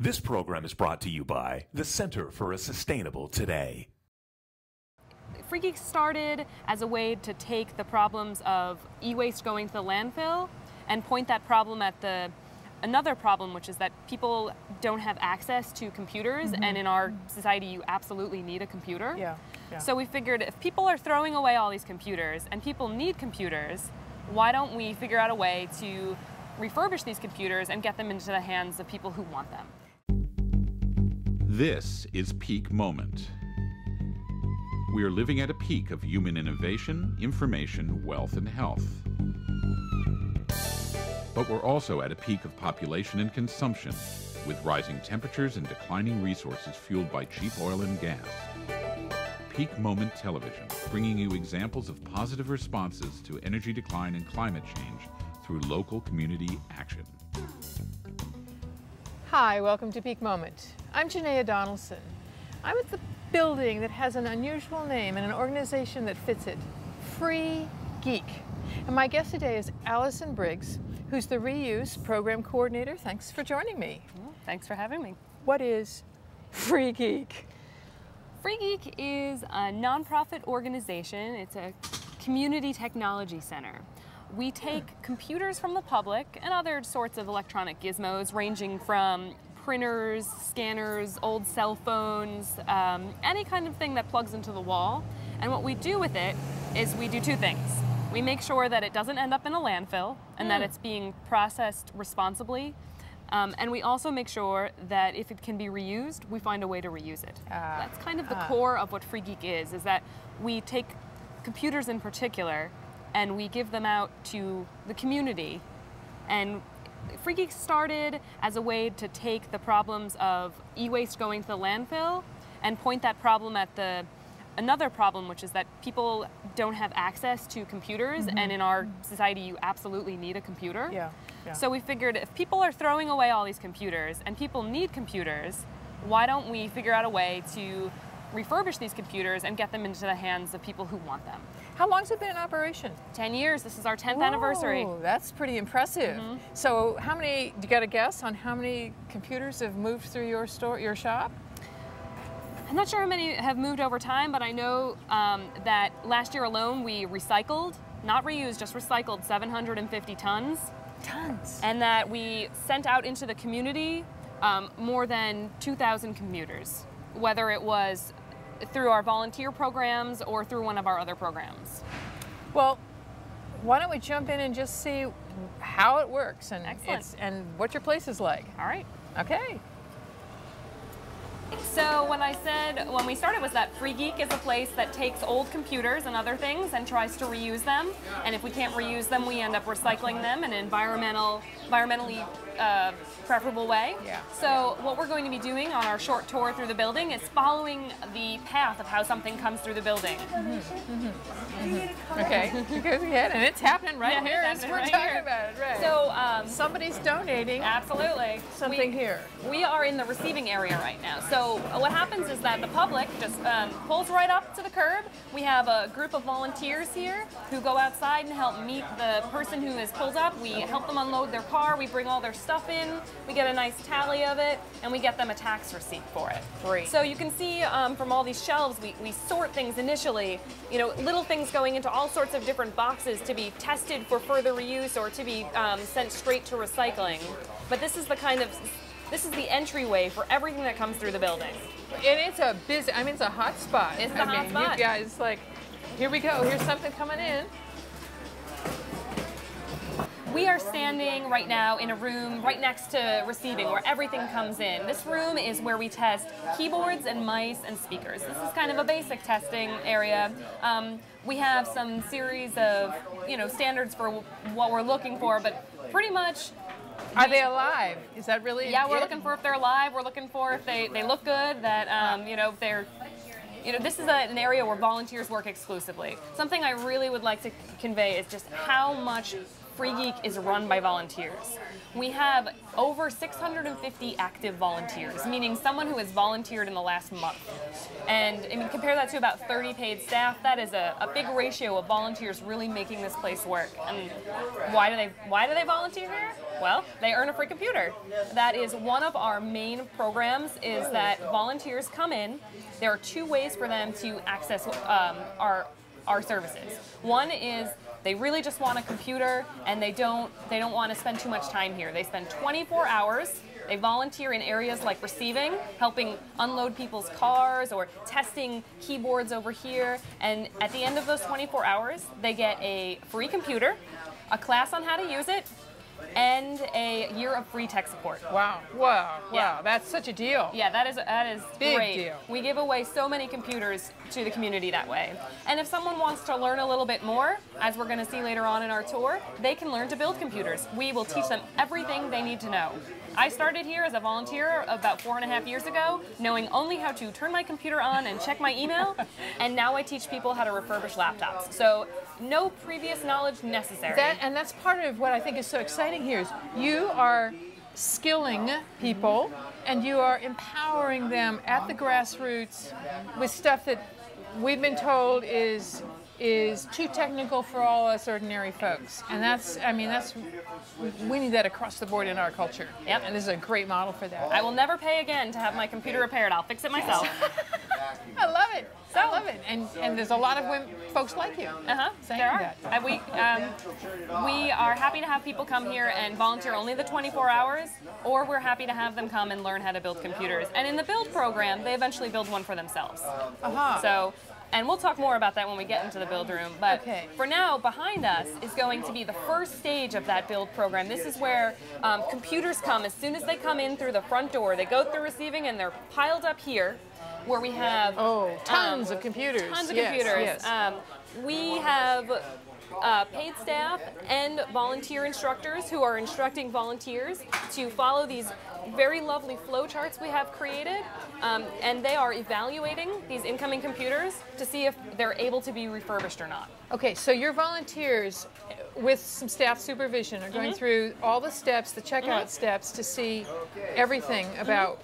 This program is brought to you by the Center for a Sustainable Today. Free Geek started as a way to take the problems of e-waste going to the landfill and point that problem at another problem, which is that people don't have access to computers, and in our society you absolutely need a computer. Yeah. So we figured if people are throwing away all these computers and people need computers, why don't we figure out a way to refurbish these computers and get them into the hands of people who want them? This is Peak Moment. We are living at a peak of human innovation, information, wealth, and health. But we're also at a peak of population and consumption, with rising temperatures and declining resources fueled by cheap oil and gas. Peak Moment Television, bringing you examples of positive responses to energy decline and climate change through local community action. Hi, welcome to Peak Moment. I'm Janaia Donaldson. I'm at the building that has an unusual name and an organization that fits it, Free Geek. And my guest today is Allison Briggs, who's the Reuse Program Coordinator. Thanks for joining me. Thanks for having me. What is Free Geek? Free Geek is a nonprofit organization. It's a community technology center. We take computers from the public and other sorts of electronic gizmos, ranging from printers, scanners, old cell phones, any kind of thing that plugs into the wall. And what we do with it is we do two things. We make sure that it doesn't end up in a landfill and that it's being processed responsibly. And we also make sure that if it can be reused, we find a way to reuse it. That's kind of the core of what Free Geek is that we take computers in particular and we give them out to the community. And Free Geek started as a way to take the problems of e-waste going to the landfill and point that problem at another problem, which is that people don't have access to computers, and in our society you absolutely need a computer. Yeah. So we figured if people are throwing away all these computers and people need computers, why don't we figure out a way to refurbish these computers and get them into the hands of people who want them. How long has it been in operation? 10 years. This is our 10th anniversary. That's pretty impressive. So how many, do you got a guess on how many computers have moved through your store, your shop? I'm not sure how many have moved over time, but I know that last year alone we recycled, not reused, just recycled 750 tons. Tons. And that we sent out into the community more than 2,000 computers, whether it was through our volunteer programs or through one of our other programs. Well, why don't we jump in and just see how it works and what your place is like. All right. Okay. So when we started was that Free Geek is a place that takes old computers and other things and tries to reuse them. And if we can't reuse them, we end up recycling them in an environmentally preferable way. So what we're going to be doing on our short tour through the building is following the path of how something comes through the building. Okay, you guys get it. And it's happening right here as we're talking about it. Right. So somebody's donating. Absolutely. Something here. We are in the receiving area right now. So what happens is that the public just pulls right up to the curb. We have a group of volunteers here who go outside and help meet the person who is pulled up. We help them unload their car. We bring all their stuff in. We get a nice tally of it, and we get them a tax receipt for it. Great. So you can see from all these shelves, we sort things initially. You know, little things going into all sorts of different boxes to be tested for further reuse or to be sent straight to recycling. But this is the kind of the entryway for everything that comes through the building. And it's a busy, I mean, it's a hot spot. It's the hot spot. You guys, like, here we go. Here's something coming in. We are standing right now in a room right next to receiving where everything comes in. This room is where we test keyboards and mice and speakers. This is kind of a basic testing area. We have some series of, you know, standards for what we're looking for, but pretty much... Are they alive? Is that really... Yeah, we're looking for if they're alive. We're looking for if they look good, that, you know, if they're... You know, this is an area where volunteers work exclusively. Something I really would like to convey is just how much Free Geek is run by volunteers. We have over 650 active volunteers, meaning someone who has volunteered in the last month. And I mean, compare that to about 30 paid staff. That is a big ratio of volunteers really making this place work. And why do they volunteer here? Well, they earn a free computer. That is one of our main programs, is that volunteers come in. There are two ways for them to access our services. One is they really just want a computer, and they don't want to spend too much time here. They spend 24 hours. They volunteer in areas like receiving, helping unload people's cars, or testing keyboards over here. And at the end of those 24 hours, they get a free computer, a class on how to use it, and a year of free tech support. Wow, wow, yeah. Wow, that's such a deal. Yeah, that is big great. Deal. We give away so many computers to the community that way. And if someone wants to learn a little bit more, as we're gonna see later on in our tour, they can learn to build computers. We will teach them everything they need to know. I started here as a volunteer about 4.5 years ago, knowing only how to turn my computer on and check my email, and now I teach people how to refurbish laptops. So no previous knowledge necessary. And that's part of what I think is so exciting here, is you are skilling people and you are empowering them at the grassroots with stuff that we've been told is too technical for all us ordinary folks. And that's, I mean, that's, we need that across the board in our culture. Yep. And this is a great model for that. I will never pay again to have my computer repaired. I'll fix it myself. I love it. So, I love it. And there's a lot of women, folks like you. Uh-huh. There are. And we are happy to have people come here and volunteer only the 24 hours, or we're happy to have them come and learn how to build computers. And in the build program, they eventually build one for themselves. Uh-huh. So. And we'll talk more about that when we get into the build room. But for now, behind us is going to be the first stage of that build program. This is where computers come. As soon as they come in through the front door, they go through receiving and they're piled up here, where we have tons of computers. Tons of computers. Yes. We have paid staff and volunteer instructors who are instructing volunteers to follow these very lovely flow charts we have created, and they are evaluating these incoming computers to see if they're able to be refurbished or not. Okay, so your volunteers with some staff supervision are going through all the steps, the checkout steps, to see everything about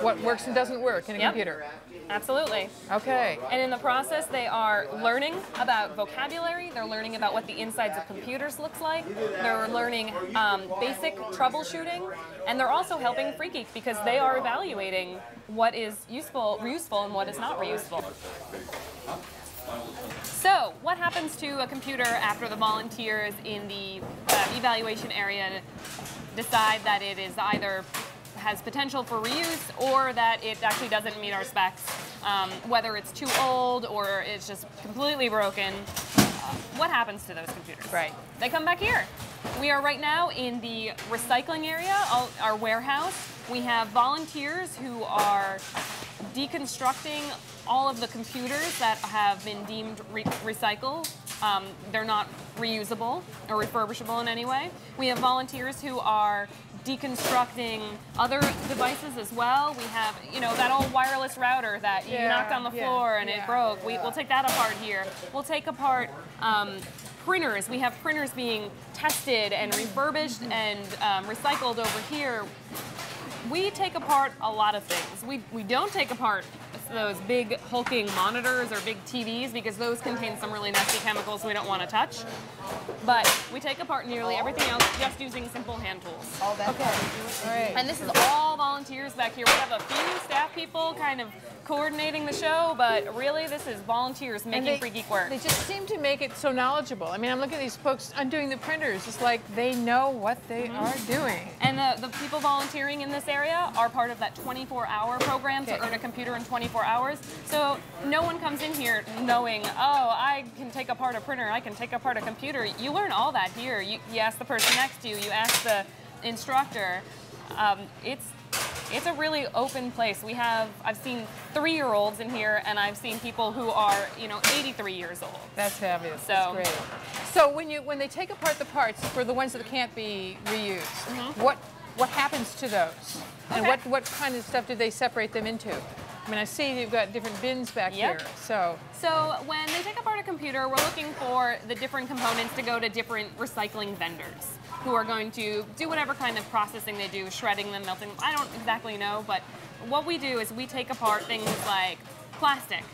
what works and doesn't work in a computer. Absolutely. Okay. And in the process, they are learning about vocabulary. They're learning about what the insides of computers looks like. They're learning basic troubleshooting, and they're also helping Free Geek because they are evaluating what is useful, reuseful, and what is not reuseful. So, what happens to a computer after the volunteers in the evaluation area decide that it is either has potential for reuse or that it actually doesn't meet our specs, whether it's too old or it's just completely broken? What happens to those computers? Right. They come back here. We are right now in the recycling area, our warehouse. We have volunteers who are deconstructing all of the computers that have been deemed recycled. They're not reusable or refurbishable in any way. We have volunteers who are deconstructing other devices as well. We have, you know, that old wireless router that you knocked on the floor and it broke. We'll take that apart here. We'll take apart printers. We have printers being tested and refurbished and recycled over here. We take apart a lot of things. We don't take apart those big hulking monitors or big TVs because those contain some really nasty chemicals we don't want to touch. But we take apart nearly everything else just using simple hand tools. All right. And this is all volunteers back here. We have a few staff people kind of coordinating the show, but really this is volunteers making Free Geek work. They just seem to make it so knowledgeable. I mean, I'm looking at these folks undoing the printers. It's like they know what they are doing. And the people volunteering in this area are part of that 24-hour program to earn a computer in 24 hours. So no one comes in here knowing, oh, I can take apart a printer, I can take apart a computer. You learn all that here. You ask the person next to you, you ask the instructor. It's a really open place. We have, I've seen 3-year-olds in here, and I've seen people who are, you know, 83 years old. That's fabulous. So, that's great. So when they take apart the parts for the ones that can't be reused, what happens to those? And what kind of stuff do they separate them into? I mean, I see you've got different bins back here. So when they take apart a computer, we're looking for the different components to go to different recycling vendors who are going to do whatever kind of processing they do, shredding them, melting them. I don't exactly know, but what we do is we take apart things like plastic,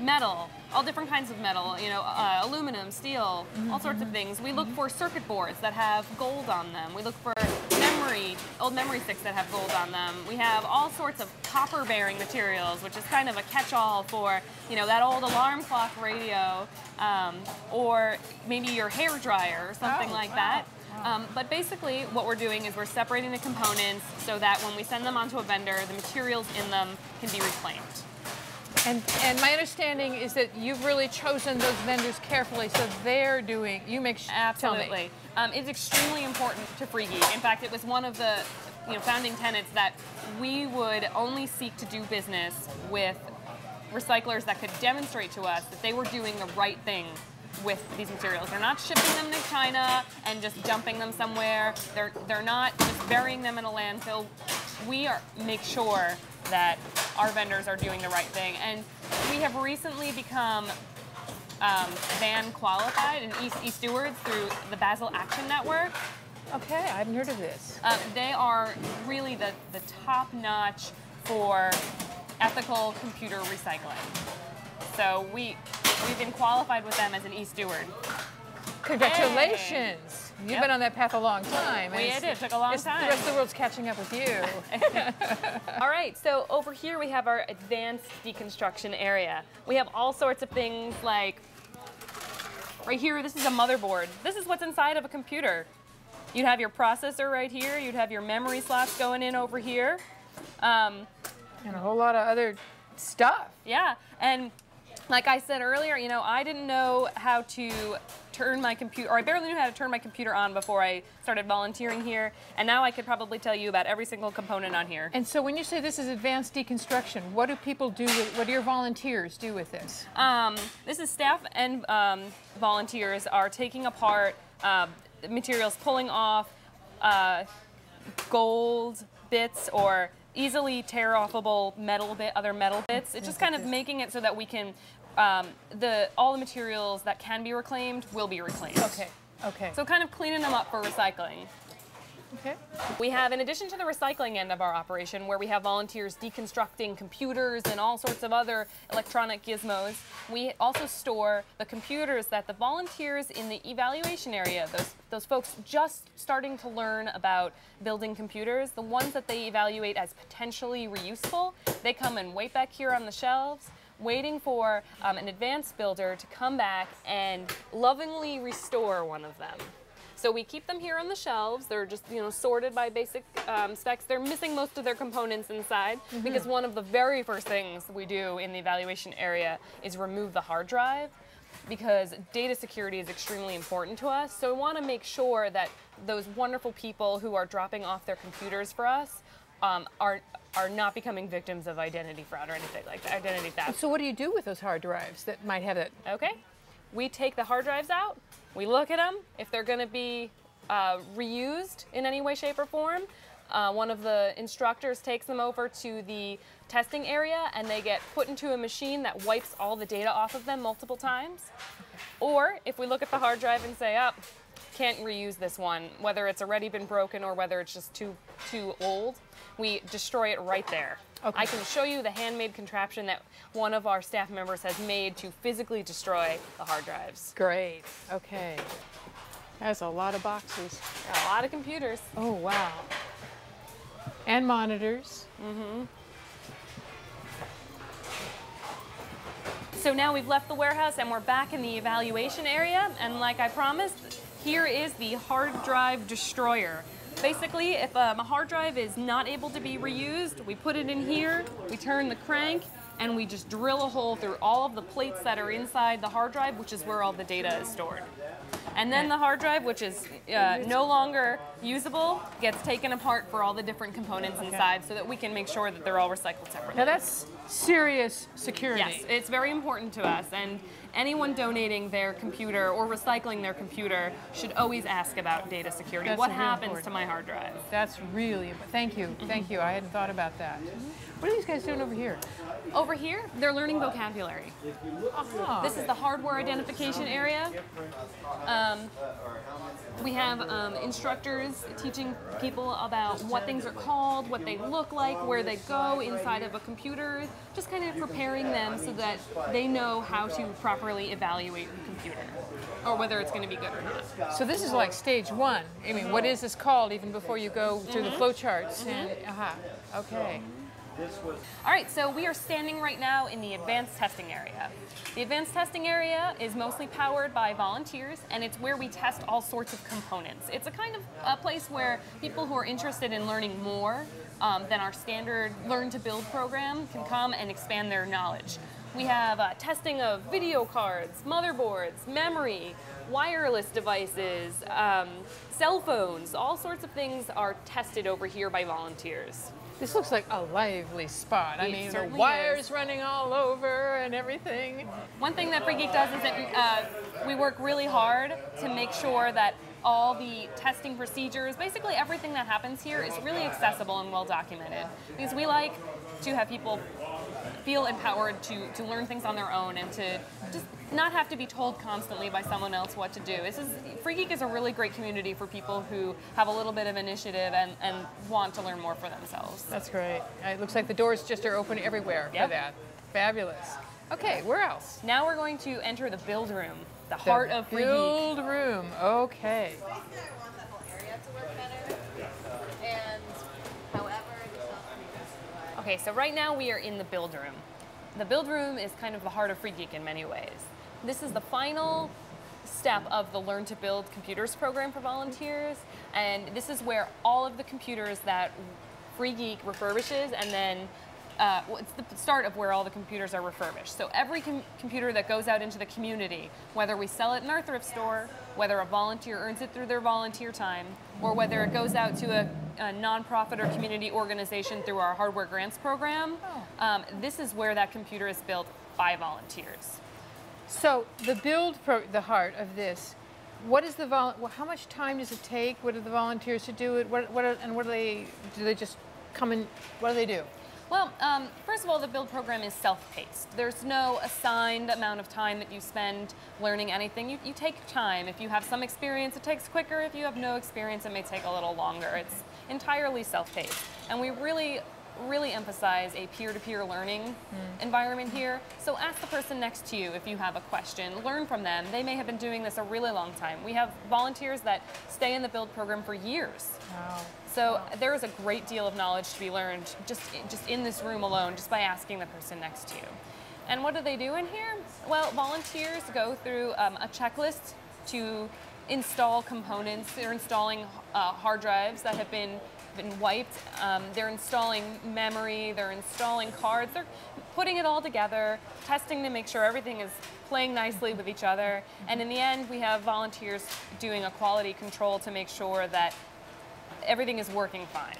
metal, all different kinds of metal, you know, aluminum, steel, all sorts of things. We look for circuit boards that have gold on them. We look for memory, old memory sticks that have gold on them. We have all sorts of copper-bearing materials, which is kind of a catch-all for, you know, that old alarm clock radio, or maybe your hair dryer or something like that. But basically what we're doing is we're separating the components so that when we send them onto a vendor, the materials in them can be reclaimed. And my understanding is that you've really chosen those vendors carefully, so they're doing, you make sure. Absolutely. It's extremely important to Free Geek. In fact, it was one of the founding tenets that we would only seek to do business with recyclers that could demonstrate to us that they were doing the right thing with these materials. They're not shipping them to China and just dumping them somewhere. They're not just burying them in a landfill. We make sure that our vendors are doing the right thing. And we have recently become van qualified and e-stewards through the Basel Action Network. Okay, I haven't heard of this. They are really the top notch for ethical computer recycling. So we've been qualified with them as an e-steward. Congratulations! Hey. You've been on that path a long time. We did. It took a long time. The rest of the world's catching up with you. All right, so over here we have our advanced deconstruction area. We have all sorts of things like, right here, this is a motherboard. This is what's inside of a computer. You'd have your processor right here. You'd have your memory slots going in over here. And a whole lot of other stuff. Yeah, and like I said earlier, you know, I didn't know how to turn my computer, or I barely knew how to turn my computer on before I started volunteering here, and now I could probably tell you about every single component on here. And so when you say this is advanced deconstruction, what do people do, what do your volunteers do with this? This is staff and volunteers are taking apart materials, pulling off gold bits or easily tear-offable metal bit, other metal bits. It's just kind of making it so that we can, all the materials that can be reclaimed will be reclaimed. Okay, okay. So kind of cleaning them up for recycling. Okay. We have, in addition to the recycling end of our operation, where we have volunteers deconstructing computers and all sorts of other electronic gizmos, we also store the computers that the volunteers in the evaluation area, those folks just starting to learn about building computers, the ones that they evaluate as potentially reusable, they come and wait back here on the shelves, waiting for an advanced builder to come back and lovingly restore one of them. So we keep them here on the shelves. They're just, you know, sorted by basic specs. They're missing most of their components inside because one of the very first things we do in the evaluation area is remove the hard drive, because data security is extremely important to us. So we want to make sure that those wonderful people who are dropping off their computers for us are not becoming victims of identity fraud or anything like that, identity theft. So what do you do with those hard drives that might have it? Okay, we take the hard drives out. We look at them. If they're going to be reused in any way, shape, or form, one of the instructors takes them over to the testing area, and they get put into a machine that wipes all the data off of them multiple times. Okay. Or if we look at the hard drive and say, oh, can't reuse this one, whether it's already been broken or whether it's just too old, we destroy it right there. Okay. I can show you the handmade contraption that one of our staff members has made to physically destroy the hard drives. Great. Okay. That's a lot of boxes. A lot of computers. Oh, wow. And monitors. Mm-hmm. So now we've left the warehouse and we're back in the evaluation area. And like I promised, here is the hard drive destroyer. Basically, if a hard drive is not able to be reused, we put it in here, we turn the crank, and we just drill a hole through all of the plates that are inside the hard drive, which is where all the data is stored. And then the hard drive, which is no longer usable, gets taken apart for all the different components inside so that we can make sure that they're all recycled separately. Now that's serious security. Yes, it's very important to us, and anyone donating their computer or recycling their computer should always ask about data security. That's what happens to my hard drive? That's really, thank you, thank you. I hadn't thought about that. What are these guys doing over here? Over here, they're learning vocabulary. This is the hardware identification area. We have instructors teaching people about what things are called, what they look like, where they go inside of a computer, just kind of preparing them so that they know how to properly evaluate a computer or whether it's going to be good or not. So this is like stage one. I mean, what is this called even before you go through the flowcharts? Okay. All right, so we are standing right now in the advanced testing area. The advanced testing area is mostly powered by volunteers, and it's where we test all sorts of components. It's a kind of a place where people who are interested in learning more than our standard learn to build program can come and expand their knowledge. We have testing of video cards, motherboards, memory, wireless devices, cell phones, all sorts of things are tested over here by volunteers. This looks like a lively spot. I mean, the wires running all over and everything. One thing that Free Geek does is that we work really hard to make sure that all the testing procedures, basically everything that happens here is really accessible and well documented. Because we like to have people feel empowered to learn things on their own and to just not have to be told constantly by someone else what to do. Free Geek is a really great community for people who have a little bit of initiative and want to learn more for themselves. That's great. It looks like the doors just are open everywhere for that. Fabulous. Okay, where else? Now we're going to enter the build room, the heart of Free Geek. Build room, okay. I want that whole area to work better. Okay, so right now we are in the build room. The build room is kind of the heart of Free Geek in many ways. This is the final step of the Learn to Build Computers program for volunteers, and this is where all of the computers that Free Geek refurbishes, and then it's the start of where all the computers are refurbished. So every computer that goes out into the community, whether we sell it in our thrift store, whether a volunteer earns it through their volunteer time, or whether it goes out to a nonprofit or community organization through our hardware grants program, this is where that computer is built by volunteers. So the build, the heart of this, what is the how much time does it take? What do the volunteers to do it? Do they just come and what do they do? Well, first of all, the build program is self-paced. There's no assigned amount of time that you spend learning anything. You take time. If you have some experience, it takes quicker. If you have no experience, it may take a little longer. It's entirely self-paced. And we really, really emphasize a peer-to-peer learning environment here. So ask the person next to you if you have a question. Learn from them. They may have been doing this a really long time. We have volunteers that stay in the build program for years. Wow. So there is a great deal of knowledge to be learned just in this room alone, just by asking the person next to you. And what do they do in here? Well, volunteers go through a checklist to install components. They're installing hard drives that have been wiped. They're installing memory. They're installing cards. They're putting it all together, testing to make sure everything is playing nicely with each other. And in the end, we have volunteers doing a quality control to make sure that everything is working fine.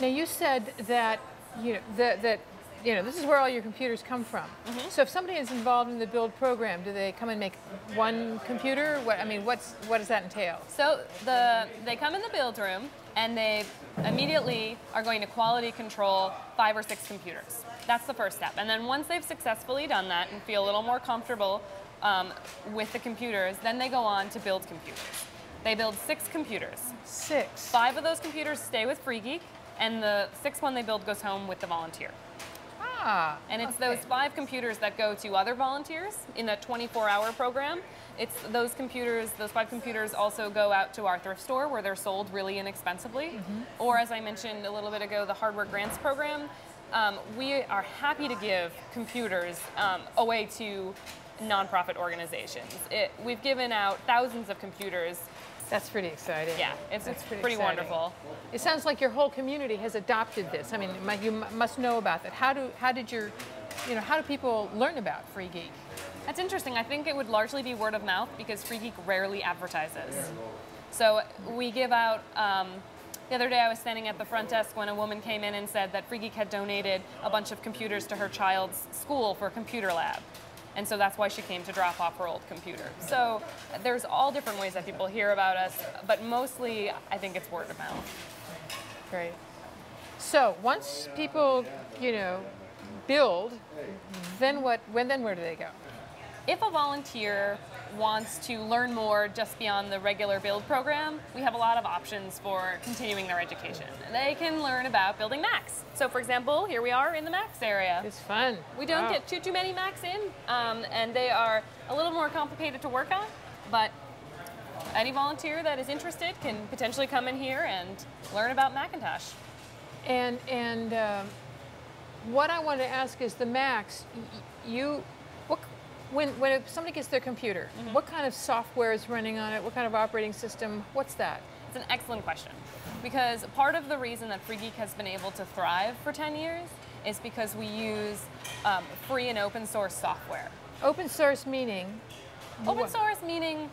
Now you said that this is where all your computers come from. So if somebody is involved in the build program, do they come and make one computer? What does that entail? So they come in the build room and they immediately are going to quality control 5 or 6 computers. That's the first step. And then once they've successfully done that and feel a little more comfortable with the computers, then they go on to build computers. They build 6 computers. 6? 5 of those computers stay with Free Geek, and the 6th one they build goes home with the volunteer. And it's those 5 computers that go to other volunteers in a 24-hour program. It's those computers, those 5 computers also go out to our thrift store where they're sold really inexpensively. Or as I mentioned a little bit ago, the hardware grants program. We are happy to give computers away to nonprofit organizations. We've given out thousands of computers. That's pretty exciting. Yeah, it's pretty wonderful. It sounds like your whole community has adopted this. I mean, you must know about that. How do people learn about Free Geek? That's interesting. I think it would largely be word of mouth because Free Geek rarely advertises. So we give out. The other day I was standing at the front desk when a woman came in and said that Free Geek had donated a bunch of computers to her child's school for a computer lab. And so that's why she came to drop off her old computer. So there's all different ways that people hear about us, but mostly I think it's word of mouth. Great. So once people, build, then where do they go? If a volunteer wants to learn more just beyond the regular build program, we have a lot of options for continuing their education. They can learn about building Macs. So for example, here we are in the Macs area. It's fun. We don't get too many Macs in, and they are a little more complicated to work on, but any volunteer that is interested can potentially come in here and learn about Macintosh. And what I want to ask is the Macs, when somebody gets their computer, what kind of software is running on it? What kind of operating system? What's that? It's an excellent question, because part of the reason that Free Geek has been able to thrive for 10 years is because we use free and open source software. Open source meaning? Open source meaning,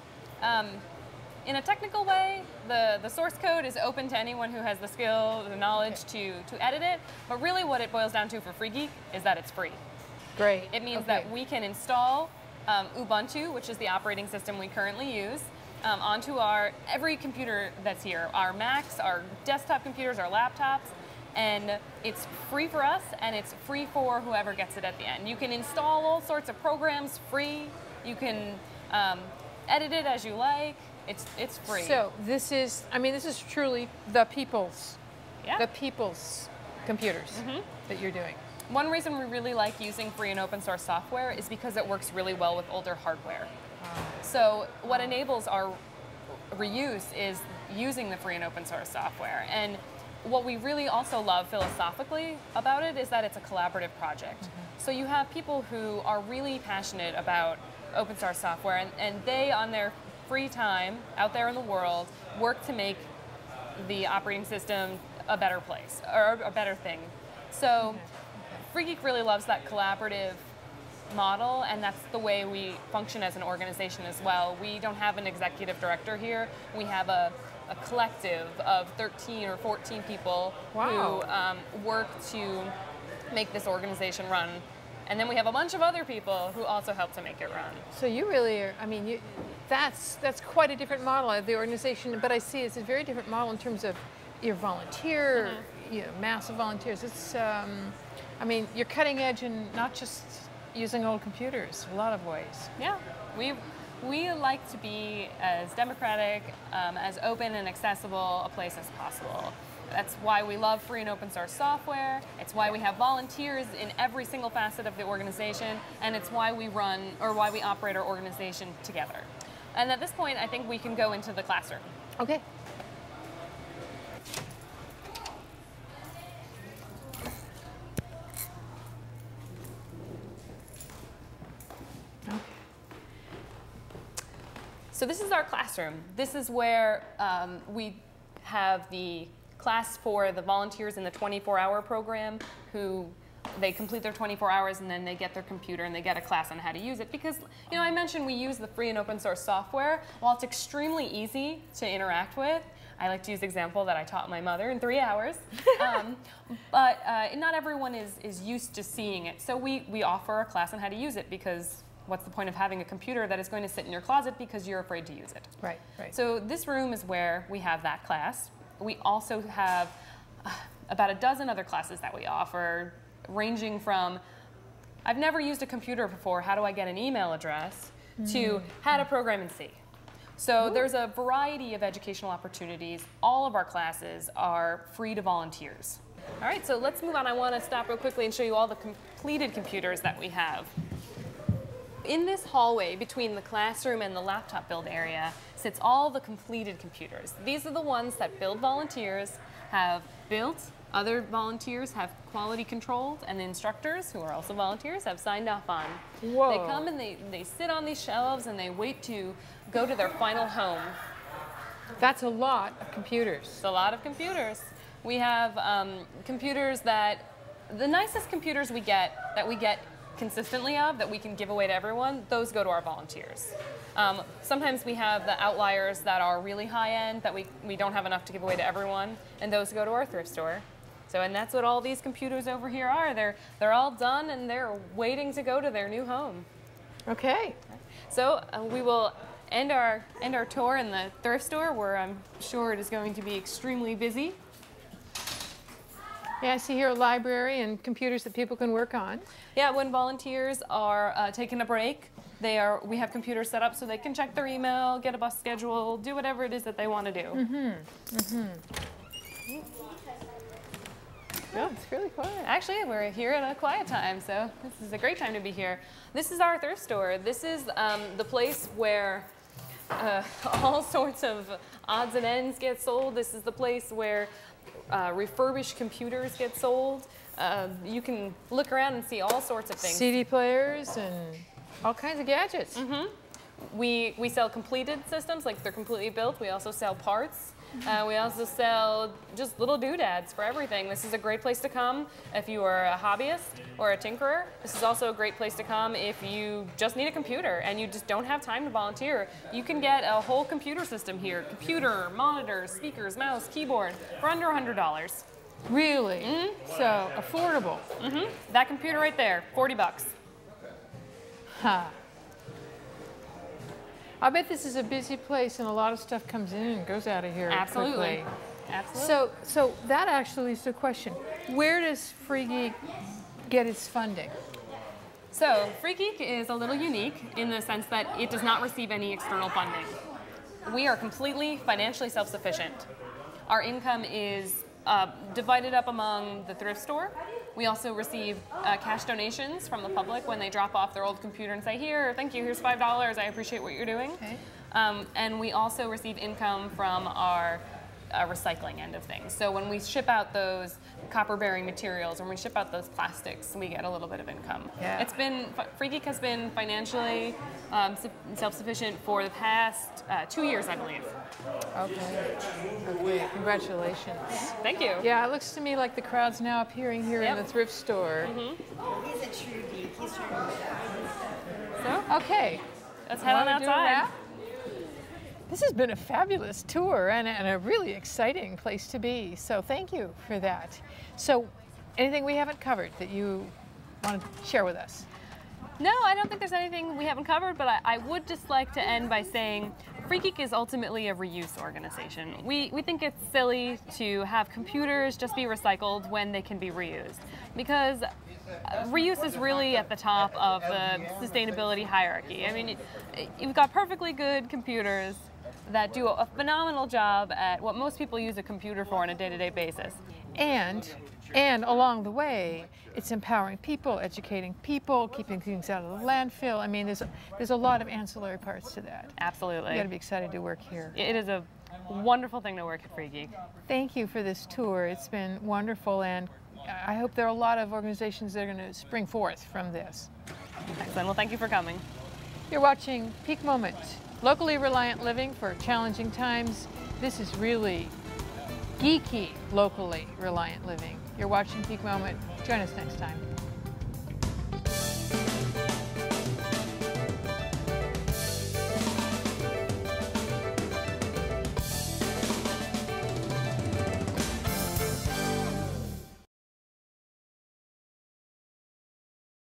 in a technical way, the source code is open to anyone who has the skill, the knowledge to edit it, but really what it boils down to for Free Geek is that it's free. Great. It means that we can install Ubuntu, which is the operating system we currently use, onto every computer that's here, our Macs, our desktop computers, our laptops, and it's free for us, and it's free for whoever gets it at the end. You can install all sorts of programs free. You can edit it as you like. It's free. So this is, I mean, this is truly the people's, the people's computers that you're doing. One reason we really like using free and open source software is because it works really well with older hardware. So what enables our reuse is using the free and open source software. And what we really also love philosophically about it is that it's a collaborative project. So you have people who are really passionate about open source software, and they, on their free time out there in the world, work to make the operating system a better place, or a better thing. So Free Geek really loves that collaborative model, and that's the way we function as an organization as well. We don't have an executive director here. We have a collective of 13 or 14 people who work to make this organization run. And then we have a bunch of other people who also help to make it run. So you really are, I mean, that's quite a different model of the organization, but I see it's a very different model in terms of your volunteer, you know, massive volunteers. It's, I mean, you're cutting edge and not just using old computers, a lot of ways. Yeah, we like to be as democratic, as open and accessible a place as possible. That's why we love free and open source software. It's why we have volunteers in every single facet of the organization, and it's why we run, or why we operate our organization together. And at this point, I think we can go into the classroom. Okay. So this is our classroom. This is where we have the class for the volunteers in the 24-hour program, who they complete their 24 hours and then they get their computer and they get a class on how to use it. Because, you know, I mentioned we use the free and open source software. While it's extremely easy to interact with, I like to use the example that I taught my mother in 3 hours. but not everyone is used to seeing it. So we offer a class on how to use it, because what's the point of having a computer that is going to sit in your closet because you're afraid to use it? Right, right. So this room is where we have that class. We also have about a dozen other classes that we offer, ranging from, I've never used a computer before, how do I get an email address, to how to program in C. So there's a variety of educational opportunities. All of our classes are free to volunteers. All right, so let's move on. I want to stop real quickly and show you all the completed computers that we have. In this hallway between the classroom and the laptop build area sits all the completed computers. These are the ones that build volunteers have built, other volunteers have quality controlled, and the instructors, who are also volunteers, have signed off on. Whoa. They come and they sit on these shelves and they wait to go to their final home. That's a lot of computers. It's a lot of computers. We have computers that, the nicest computers we get, that we get consistently of, that we can give away to everyone, those go to our volunteers. Sometimes we have the outliers that are really high-end that we don't have enough to give away to everyone, and those go to our thrift store. So, and that's what all these computers over here are. They're all done and they're waiting to go to their new home. Okay. So we will end our tour in the thrift store, where I'm sure it is going to be extremely busy. Yeah, I see here a library and computers that people can work on. Yeah, when volunteers are taking a break, we have computers set up so they can check their email, get a bus schedule, do whatever it is that they want to do. Oh, it's really quiet. Actually, we're here at a quiet time, so this is a great time to be here. This is our thrift store. This is the place where all sorts of odds and ends get sold. This is the place where refurbished computers get sold. You can look around and see all sorts of things. CD players and all kinds of gadgets. We sell completed systems, like they're completely built. We also sell parts. We also sell just little doodads for everything. This is a great place to come if you are a hobbyist or a tinkerer. This is also a great place to come if you just need a computer and you just don't have time to volunteer. You can get a whole computer system here. Computer, monitor, speakers, mouse, keyboard for under $100. Really? So affordable. That computer right there, 40 bucks. I bet this is a busy place and a lot of stuff comes in and goes out of here. Absolutely. Quickly. Absolutely. So that actually is the question. Where does Free Geek get its funding? So Free Geek is a little unique in the sense that it does not receive any external funding. We are completely financially self-sufficient. Our income is divided up among the thrift store. We also receive cash donations from the public when they drop off their old computer and say, here, thank you, here's $5, I appreciate what you're doing. Okay. And we also receive income from our recycling end of things. So when we ship out those copper-bearing materials, when we ship out those plastics, we get a little bit of income. Yeah. It's been, Free Geek has been financially self-sufficient for the past 2 years, I believe. Okay. Congratulations. Thank you. Yeah, it looks to me like the crowd's now appearing here in the thrift store. He's a true geek. He's trying to So, okay. Let's head on outside. This has been a fabulous tour and a really exciting place to be. So thank you for that. So anything we haven't covered that you want to share with us? No, I don't think there's anything we haven't covered, but I would just like to end by saying Free Geek is ultimately a reuse organization. We think it's silly to have computers just be recycled when they can be reused, because reuse is really at the top of the sustainability hierarchy. I mean, you've got perfectly good computers that do a phenomenal job at what most people use a computer for on a day-to-day basis. And along the way, it's empowering people, educating people, keeping things out of the landfill. I mean, there's a lot of ancillary parts to that. Absolutely. You got to be excited to work here. It is a wonderful thing to work at Free Geek. Thank you for this tour. It's been wonderful, and I hope there are a lot of organizations that are going to spring forth from this. Excellent. Well, thank you for coming. You're watching Peak Moment, locally reliant living for challenging times. This is really geeky, locally reliant living. You're watching Peak Moment. Join us next time.